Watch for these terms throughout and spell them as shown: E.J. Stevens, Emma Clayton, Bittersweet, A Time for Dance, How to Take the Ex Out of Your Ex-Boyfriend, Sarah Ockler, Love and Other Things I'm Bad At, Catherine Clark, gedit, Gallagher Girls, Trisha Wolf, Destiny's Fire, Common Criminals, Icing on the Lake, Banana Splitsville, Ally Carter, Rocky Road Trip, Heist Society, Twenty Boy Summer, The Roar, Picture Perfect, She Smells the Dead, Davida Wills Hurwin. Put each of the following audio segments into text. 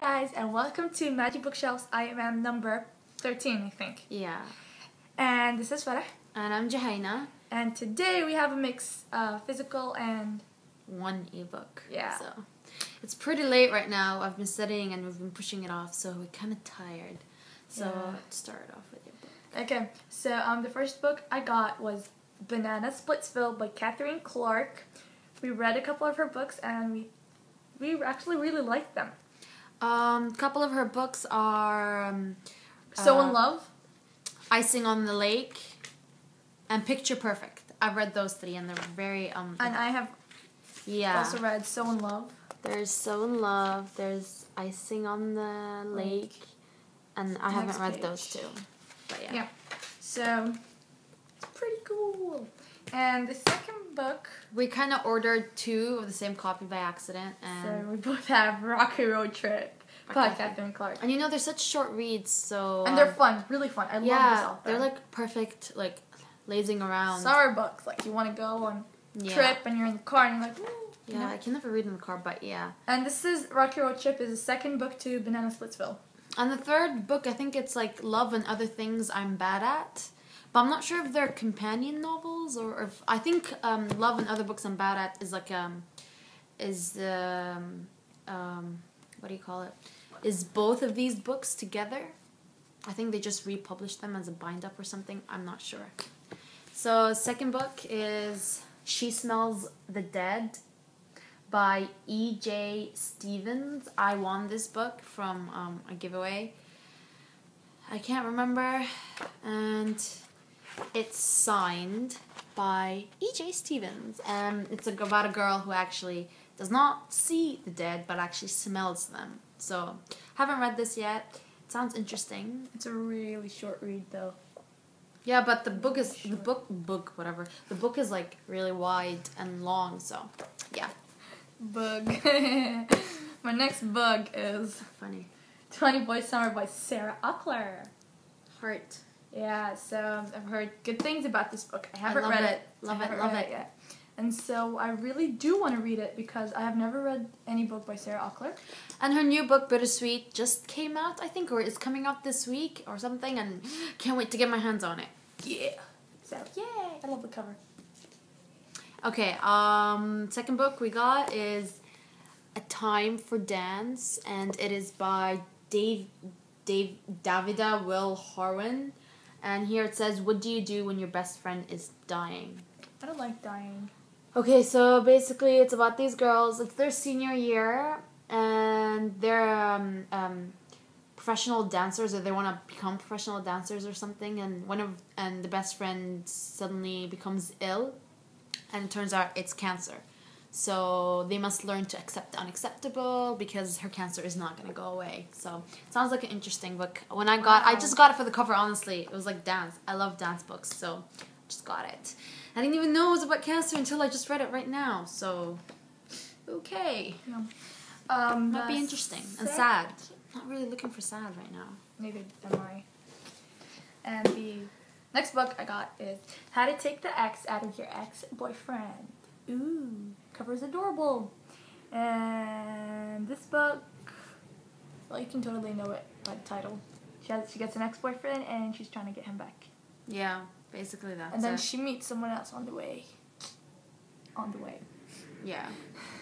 Hi guys, and welcome to Magic Bookshelves. I am number 13, I think. Yeah. And this is Farah. And I'm Jahaina. And today we have a mix physical and one ebook. Yeah. So it's pretty late right now. I've been studying and we've been pushing it off, so we're kind of tired. So yeah. Let's start off with your book. Okay. So the first book I got was Banana Splitsville by Catherine Clark. We read a couple of her books and we actually really liked them. A couple of her books are So in Love, Icing on the Lake, and Picture Perfect. I've read those three and they're very and I have also read So in Love. There's So in Love, there's Icing on the Lake, and I haven't read those two. But yeah. So it's pretty cool. And the second book, we kind of ordered two of the same copy by accident, and so we both have Rocky Road Trip by Catherine Clark. And you know, they're such short reads, so and they're fun, really fun. I love this author. They're like perfect, like lazing around summer books. Like you want to go on trip and you're in the car and you're like, you know? I can never read in the car, but yeah. And this is Rocky Road Trip is the second book to Banana Splitsville. And the third book, I think it's like Love and Other Things I'm Bad At. But I'm not sure if they're companion novels or if, I think Love and Other Books I'm Bad At is like what do you call it? Is both of these books together? I think they just republished them as a bind up or something. I'm not sure. So second book is She Smells the Dead by E.J. Stevens. I won this book from a giveaway. I can't remember, and it's signed by E.J. Stevens, and it's about a girl who actually does not see the dead, but actually smells them. So, haven't read this yet. It sounds interesting. It's a really short read, though. Yeah, but the book is The book is like really wide and long. So, yeah. Bug. My next bug is funny. 20 Boy Summer by Sarah Ockler. Heart. Yeah, so I've heard good things about this book. I haven't read it. Love it. And so I really do want to read it because I have never read any book by Sarah Ockler. And her new book, Bittersweet, just came out, I think, or is coming out this week or something, and can't wait to get my hands on it. Yeah. So, yay! I love the cover. Okay, second book we got is A Time for Dance, and it is by Davida Wills Hurwin, and here it says, what do you do when your best friend is dying? I don't like dying. Okay, so basically it's about these girls. It's their senior year, and they're professional dancers, or they want to become professional dancers or something, and the best friend suddenly becomes ill, and it turns out it's cancer. So they must learn to accept the unacceptable because her cancer is not going to go away. So it sounds like an interesting book. When I just got it for the cover, honestly. It was like dance. I love dance books, so just got it. I didn't even know it was about cancer until I just read it right now. So, okay. Yeah. Might be interesting and sad. I'm not really looking for sad right now. Neither am I. And the next book I got is How to Take the Ex Out of Your Ex-Boyfriend. Ooh, cover's adorable. And this book, well, you can totally know it by the title. She gets an ex-boyfriend and she's trying to get him back. Yeah, basically that's it. And then she meets someone else on the way. Yeah.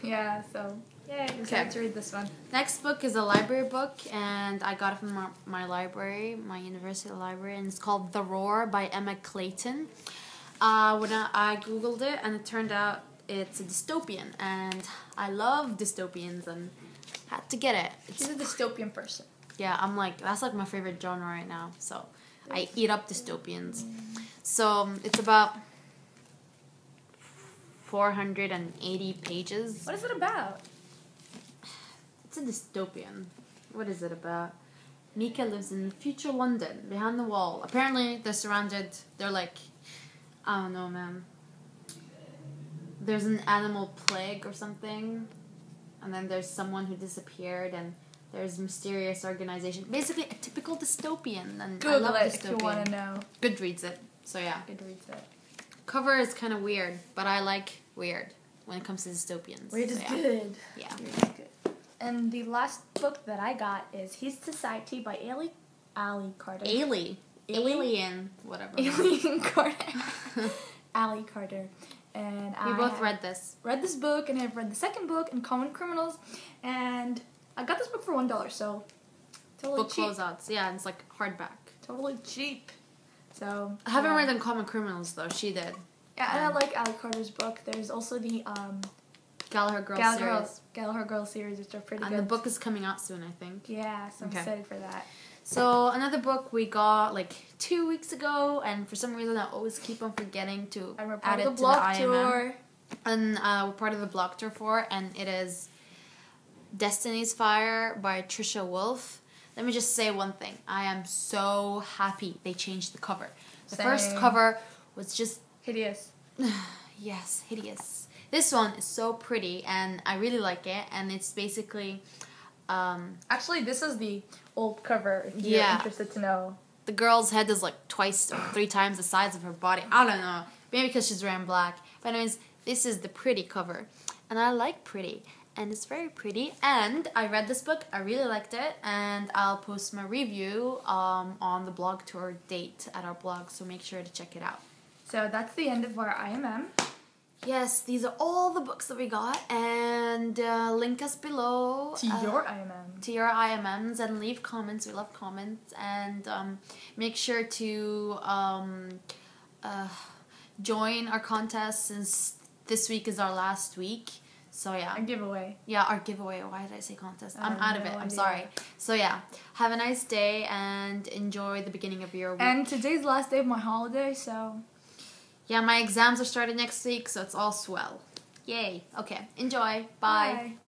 Yeah, so, yay, I decided to read this one. Next book is a library book, and I got it from my library, my university library, and it's called The Roar by Emma Clayton. When I googled it, and it turned out it's a dystopian, and I love dystopians and had to get it. She's a dystopian person. Yeah, I'm like, that's like my favorite genre right now, so I eat up dystopians. So it's about 480 pages. What is it about? It's a dystopian. What is it about? Mika lives in future London, behind the wall. Apparently, they're surrounded, they're like, I don't know, man. There's an animal plague or something, and then there's someone who disappeared, and there's mysterious organization. Basically, a typical dystopian. And Google it if you want to know. Goodreads it. So yeah. Goodreads it. Cover is kind of weird, but I like weird when it comes to dystopians. Weird is good. Yeah. Weird is good. And the last book that I got is Heist Society by Ally Carter. Alien Carter. Ally Carter. And we both read this book, and I've read the second book in Common Criminals, and I got this book for $1, so totally book cheap. Book closeouts, yeah, and it's like hardback. Totally cheap. So I haven't read Common Criminals though. She did. Yeah, and I like Ally Carter's book. There's also the Gallagher Girls series, which are pretty good. And the book is coming out soon, I think. Yeah, so I'm excited for that. So another book we got like 2 weeks ago, and for some reason I always keep on forgetting to add it to the IMM. And we're part of the blog tour for it, and it is Destiny's Fire by Trisha Wolf. Let me just say one thing. I am so happy they changed the cover. The first cover was just... hideous. Yes, hideous. This one is so pretty, and I really like it, and it's basically... actually, this is the old cover, if you're interested to know. The girl's head is like twice or three times the size of her body. I don't know. Maybe because she's wearing black. But anyways, this is the pretty cover. And I like pretty. And it's very pretty. And I read this book. I really liked it. And I'll post my review on the blog tour date at our blog. So make sure to check it out. So that's the end of our IMM. Yes, these are all the books that we got, and link us below to your IMM. To your IMMs, and leave comments. We love comments, and make sure to join our contest, since this week is our last week. So yeah, our giveaway. Yeah, our giveaway. Why did I say contest? I'm out of it. I'm sorry. So yeah, have a nice day and enjoy the beginning of your week. And today's the last day of my holiday, so. Yeah, my exams are starting next week, so it's all swell. Yay. Okay, enjoy. Bye. Bye.